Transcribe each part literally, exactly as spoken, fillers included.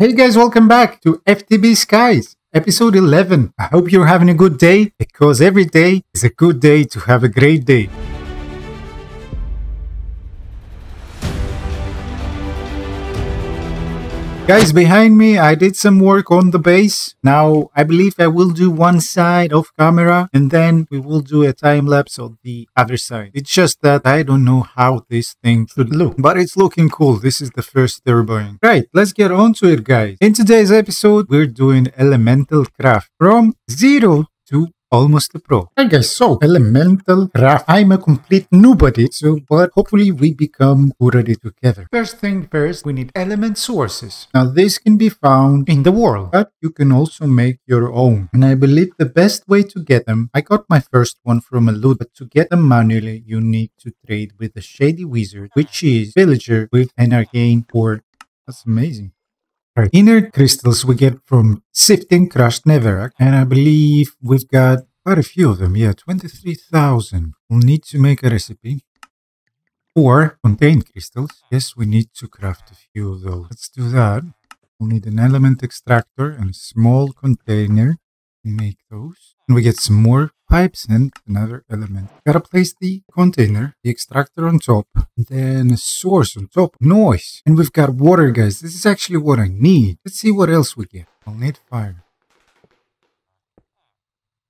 Hey guys, welcome back to F T B Skies, episode eleven. I hope you're having a good day, because every day is a good day to have a great day. Guys, behind me I did some work on the base. Now I believe I will do one side off camera and then we will do a time lapse on the other side. It's just that I don't know how this thing should look, but it's looking cool. This is the first turbine. Right, let's get on to it, guys. In today's episode we're doing Elemental Craft from zero to almost a pro. Hi guys, so Elemental Craft. I'm a complete nobody, so but hopefully we become good at it together. First thing first, we need element sources. Now this can be found in the world, but you can also make your own. And I believe the best way to get them, I got my first one from a loot, but to get them manually, you need to trade with a shady wizard, which is villager with an arcane board. That's amazing. Right. Inner crystals we get from sifting crushed Neverack, and I believe we've got quite a few of them. Yeah, twenty-three thousand. We'll need to make a recipe. Or contain crystals. Yes, we need to craft a few of those. Let's do that. We'll need an element extractor and a small container. We make those. And we get some more pipes and another element. Gotta place the container, the extractor on top, and then a source on top. Noise! And we've got water, guys. This is actually what I need. Let's see what else we get. I'll need fire.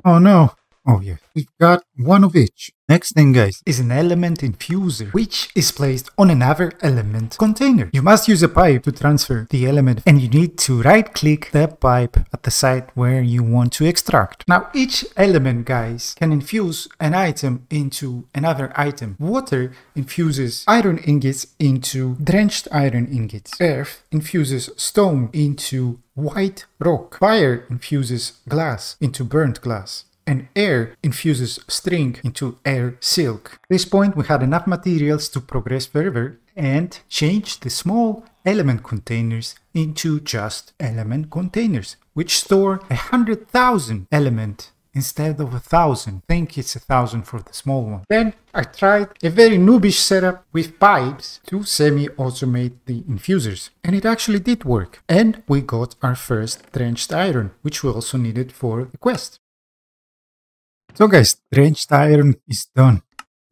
Oh no. Oh yeah. We've got one of each. Next thing, guys, is an element infuser, which is placed on another element container. You must use a pipe to transfer the element, and you need to right-click the pipe at the side where you want to extract. Now, each element, guys, can infuse an item into another item. Water infuses iron ingots into drenched iron ingots. Earth infuses stone into white rock. Fire infuses glass into burnt glass. And air infuses string into air silk. At this point we had enough materials to progress further and change the small element containers into just element containers, which store a hundred thousand element instead of a thousand. I think it's a thousand for the small one. Then I tried a very noobish setup with pipes to semi-automate the infusers, and it actually did work. And we got our first drenched iron, which we also needed for the quest. So guys, drenched iron is done.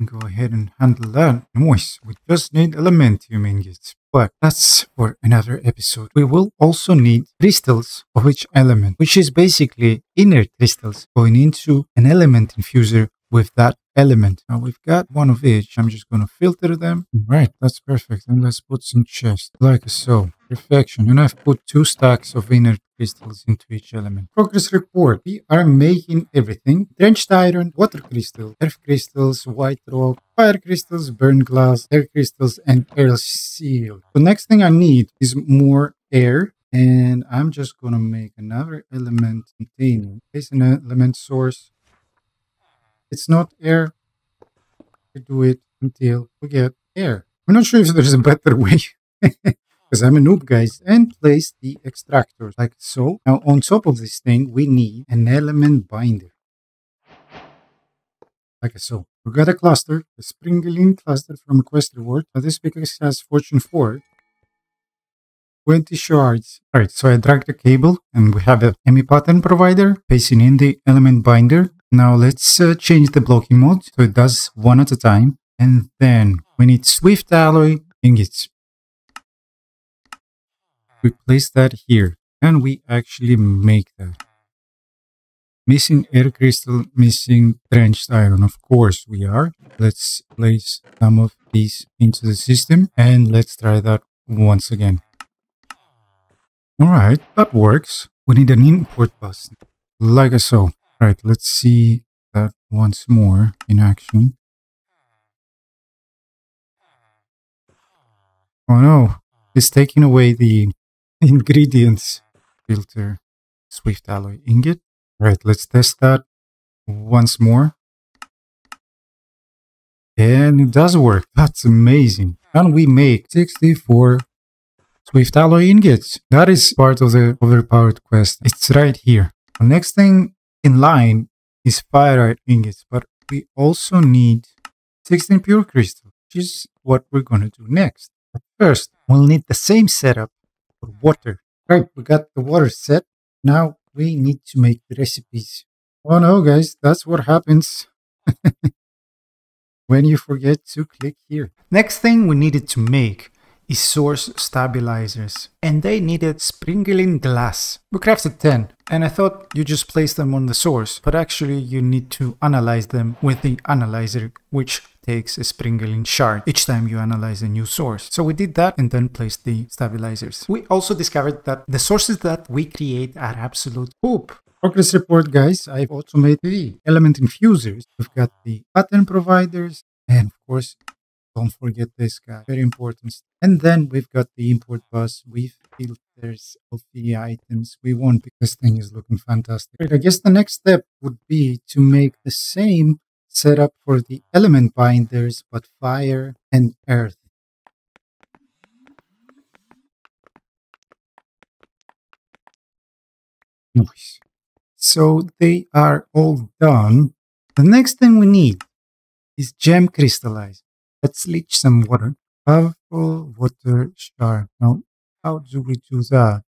Go ahead and handle that. Noise. We just need elementium ingots, but that's for another episode. We will also need crystals of each element, which is basically inner crystals going into an element infuser with that element. Now we've got one of each. I'm just going to filter them. Right, that's perfect. And let's put some chests, like so. Perfection. And I've put two stacks of inner crystals into each element. Progress report. We are making everything. Drenched iron, water crystal, earth crystals, white rock, fire crystals, burnt glass, air crystals, and air seal. The next thing I need is more air. And I'm just going to make another element container. Place an element source. It's not air. We do it until we get air. I'm not sure if there's a better way. Because I'm a noob, guys. And place the extractors like so. Now on top of this thing we need an element binder, like so. We got a cluster, a springling cluster from quest reward. Now this pickaxe has fortune four, twenty shards. All right, so I dragged the cable and we have a emi pattern provider, placing in the element binder. Now let's uh, change the blocking mode so it does one at a time. And then we need Swift Alloy ingots. We place that here. Can we actually make that? Missing air crystal, missing drenched iron. Of course we are. Let's place some of these into the system. And let's try that once again. Alright, that works. We need an import bus, like so. Right, let's see that once more in action. Oh no, it's taking away the ingredients filter. Swift Alloy ingot. Right, let's test that once more. And it does work. That's amazing. And we make sixty-four Swift Alloy ingots. That is part of the overpowered quest. It's right here. The next thing in line is Fireite ingots, but we also need sixteen pure crystal, which is what we're going to do next. But first, we'll need the same setup for water. Right, we got the water set. Now we need to make the recipes. Oh no, guys, that's what happens when you forget to click here. Next thing we needed to make is source stabilizers, and they needed sprinkling glass. We crafted ten, and I thought you just place them on the source, but actually you need to analyze them with the analyzer, which takes a sprinkling shard each time you analyze a new source. So we did that and then placed the stabilizers. We also discovered that the sources that we create are absolute poop. Progress report, guys. I've also made the element infusers. We've got the pattern providers, and of course, don't forget this guy, very important. And then we've got the import bus with filters of the items we want, because this thing is looking fantastic. Right, I guess the next step would be to make the same setup for the element binders, but fire and earth. Nice. So they are all done. The next thing we need is gem crystallizer. Let's leach some water. Powerful water shard. Now, how do we do that?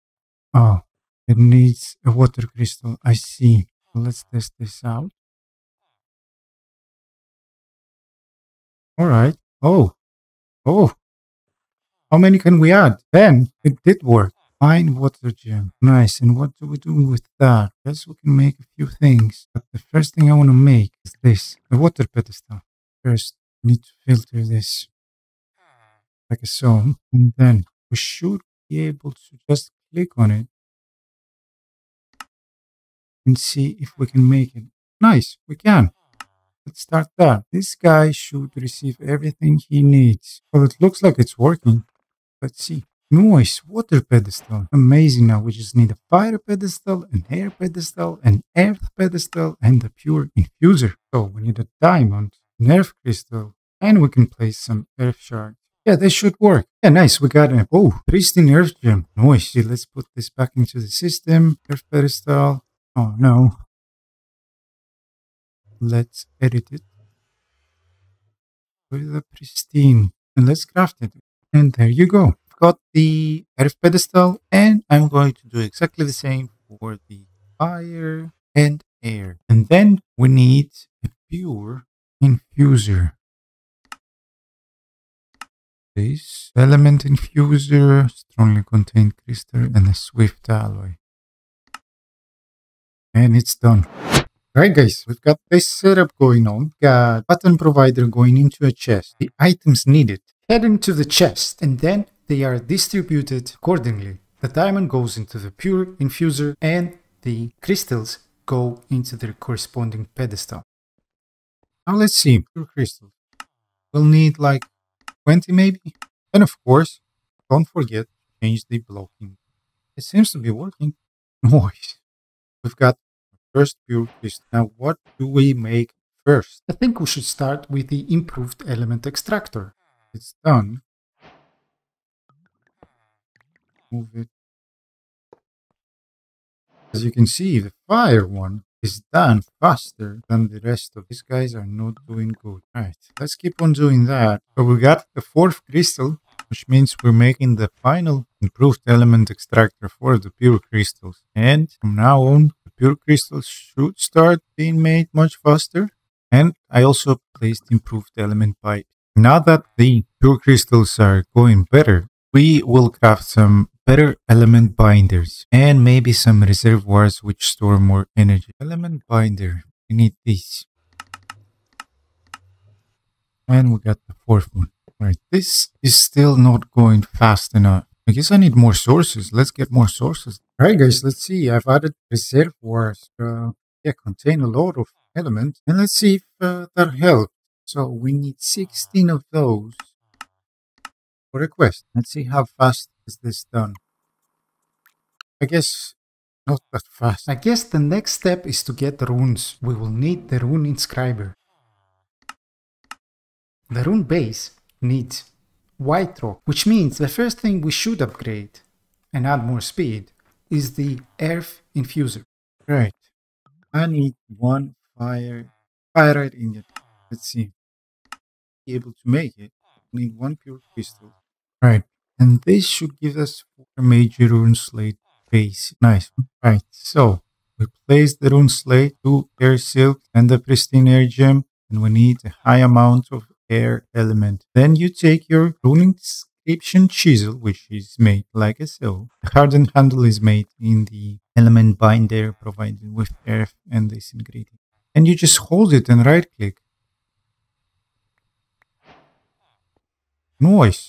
Oh, it needs a water crystal. I see. Let's test this out. All right. Oh, oh. How many can we add? ten. It did work. Fine water gem. Nice. And what do we do with that? Guess we can make a few things. But the first thing I want to make is this. The water pedestal. First, we need to filter this. Like a song, and then we should be able to just click on it and see if we can make it. Nice, we can. Let's start that. This guy should receive everything he needs. Well, it looks like it's working. Let's see. Noise, water pedestal. Amazing. Now we just need a fire pedestal, an air pedestal, an earth pedestal, and a pure infuser. So we need a diamond, an earth crystal, and we can place some earth shards. Yeah, they should work. Yeah, nice. We got a oh, pristine earth gem. Nice. Let's put this back into the system. Earth pedestal. Oh no. Let's edit it with the pristine, and let's craft it. And there you go. I've got the earth pedestal, and I'm going to do exactly the same for the fire and air. And then we need a pure infuser. This element infuser, strongly contained crystal, and a swift alloy. And it's done. Right, guys, we've got this setup going on. Got pattern provider going into a chest. The items needed head into the chest, and then they are distributed accordingly. The diamond goes into the pure infuser, and the crystals go into their corresponding pedestal. Now let's see. Pure crystal. We'll need like twenty maybe, and of course, don't forget to change the blocking. It seems to be working. Nice. We've got the first pure crystal. Now, what do we make first? I think we should start with the improved element extractor. It's done. Move it. As you can see, the fire one is done faster than the rest of these guys are not doing good. Alright, let's keep on doing that. So we got the fourth crystal, which means we're making the final improved element extractor for the pure crystals. And from now on, the pure crystals should start being made much faster. And I also placed improved element pipe. Now that the pure crystals are going better, we will craft some better element binders, and maybe some reservoirs which store more energy. Element binder, we need these. And we got the fourth one. Alright, this is still not going fast enough. I guess I need more sources. Let's get more sources. Alright guys, let's see. I've added reservoirs. Uh, yeah, contain a lot of elements. And let's see if uh, that helps. So we need sixteen of those for a quest. Let's see how fast is this done. I guess not that fast. I guess the next step is to get the runes. We will need the rune inscriber. The rune base needs white rock, which means the first thing we should upgrade and add more speed is the earth infuser. Right. I need one fire Fireite ingot. Let's see. Be able to make it. I need one pure crystal. Right. And this should give us four major runes later base. Nice. Right, so replace the rune slate, two air silk and the pristine air gem, and we need a high amount of air element. Then you take your runing inscription chisel, which is made like so. The hardened handle is made in the element binder provided with earth and this ingredient. And you just hold it and right click. Noise.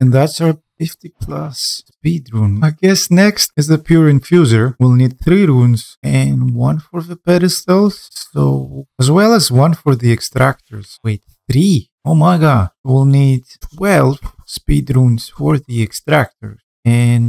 And that's our fifty plus speed rune. I guess next is the Pure Infuser. We'll need three runes and one for the pedestals, so as well as one for the extractors. Wait, three? Oh my god. We'll need twelve speed runes for the extractors and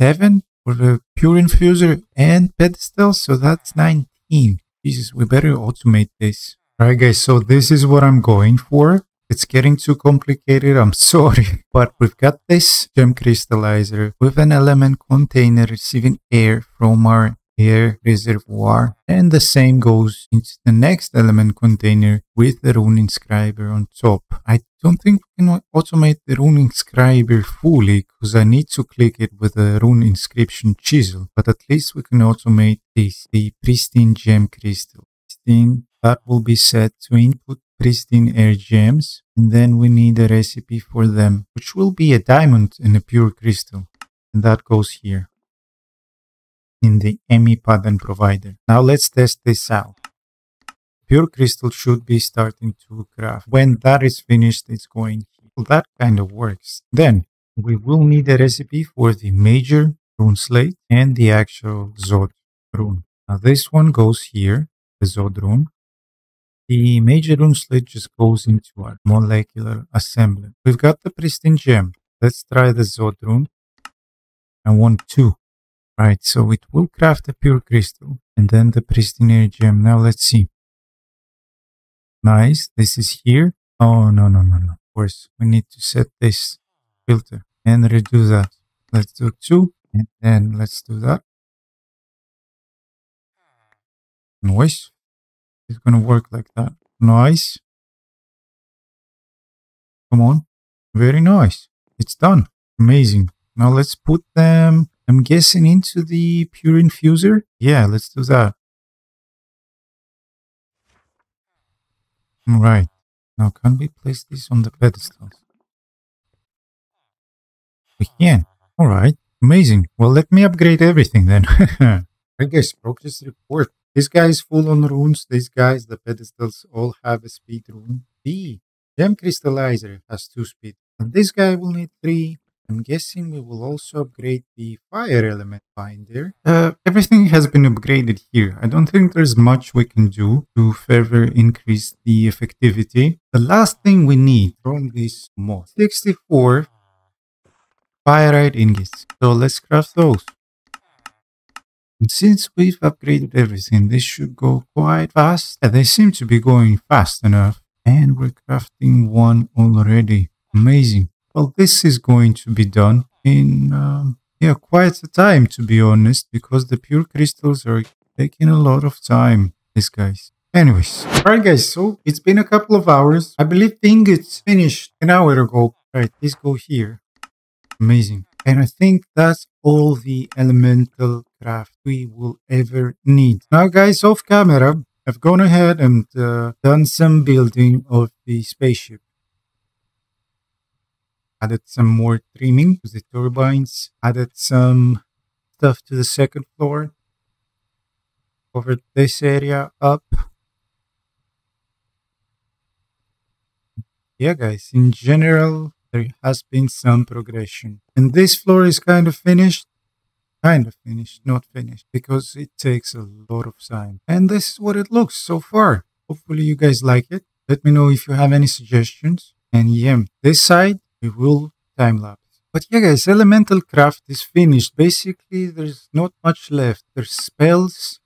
seven for the Pure Infuser and pedestals, so that's nineteen. Jesus, we better automate this. Alright guys, so this is what I'm going for. It's getting too complicated, I'm sorry, but we've got this gem crystallizer with an element container receiving air from our air reservoir, and the same goes into the next element container with the rune inscriber on top. I don't think we can automate the rune inscriber fully because I need to click it with a rune inscription chisel, but at least we can automate this, the pristine gem crystal. Pristine, that will be set to input pristine air gems, and then we need a recipe for them, which will be a diamond and a pure crystal, and that goes here in the E M I pattern provider. Now let's test this out. Pure crystal should be starting to craft. When that is finished, it's going here. Well, that kind of works. Then we will need a recipe for the major rune slate and the actual Zod rune. Now this one goes here, the Zod rune. The major rune slate just goes into our molecular assembly. We've got the pristine gem. Let's try the Zod rune. I want two. Right, so it will craft a pure crystal and then the pristine air gem. Now let's see. Nice. This is here. Oh, no, no, no, no. Of course, we need to set this filter and redo that. Let's do two and then let's do that. Noise. It's gonna work like that. Nice. Come on. Very nice. It's done. Amazing. Now let's put them, I'm guessing, into the Pure Infuser. Yeah, let's do that. All right. Now, can we place this on the pedestals? We can. All right. Amazing. Well, let me upgrade everything then. I guess progress report. This guy is full on runes. These guys, the pedestals, all have a speed rune. The gem crystallizer has two speed. And this guy will need three. I'm guessing we will also upgrade the fire element binder. Uh, everything has been upgraded here. I don't think there's much we can do to further increase the effectivity. The last thing we need from this mod, sixty-four Fireite ingots. So let's craft those. And since we've upgraded everything, this should go quite fast. Yeah, they seem to be going fast enough. And we're crafting one already. Amazing. Well, this is going to be done in um, yeah, quite a time, to be honest, because the pure crystals are taking a lot of time, these guys. Anyways. Alright guys, so it's been a couple of hours. I believe the ingots finished an hour ago. Alright, these go here. Amazing. And I think that's all the elemental craft we will ever need. Now guys, off camera, I've gone ahead and uh, done some building of the spaceship. Added some more trimming to the turbines. Added some stuff to the second floor. Covered this area up. Yeah guys, in general, there has been some progression. And this floor is kind of finished. Kind of finished, not finished, because it takes a lot of time. And this is what it looks so far. Hopefully you guys like it. Let me know if you have any suggestions. And yeah, this side we will time-lapse. But yeah guys, Elemental Craft is finished. Basically, there's not much left. There's spells,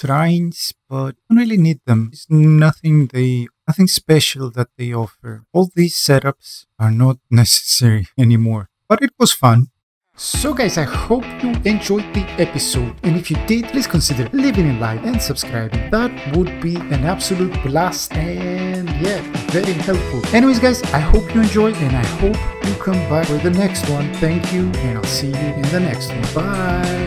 shrines, but you don't really need them. There's nothing they nothing special that they offer. All these setups are not necessary anymore. But it was fun. So guys, I hope you enjoyed the episode, and if you did, please consider leaving a like and subscribing. That would be an absolute blast and yeah, very helpful. Anyways guys, I hope you enjoyed and I hope you come back for the next one. Thank you and I'll see you in the next one. Bye!